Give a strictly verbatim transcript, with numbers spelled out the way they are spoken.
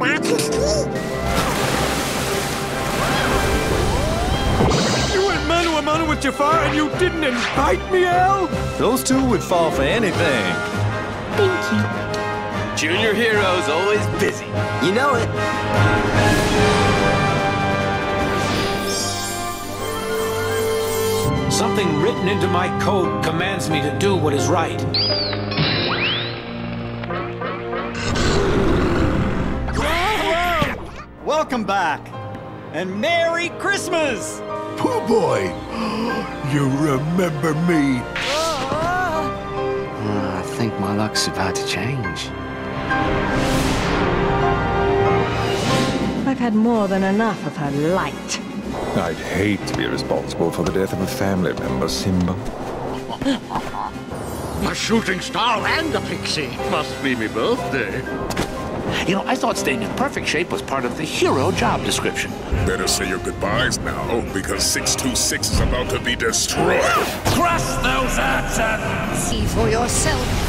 back to sleep. You went mano a mano with Jafar and you didn't invite me, Al? Those two would fall for anything. Thank you. Junior hero's always busy. You know it. Something written into my code commands me to do what is right. Hello! Welcome back, and Merry Christmas! Pooh boy, you remember me? Uh, I think my luck's about to change. I've had more than enough of her light. I'd hate to be responsible for the death of a family member, Simba. The shooting star and the pixie. Must be my birthday. You know, I thought staying in perfect shape was part of the hero job description. Better say your goodbyes now, because six two six is about to be destroyed. Crush those atoms! See for yourself.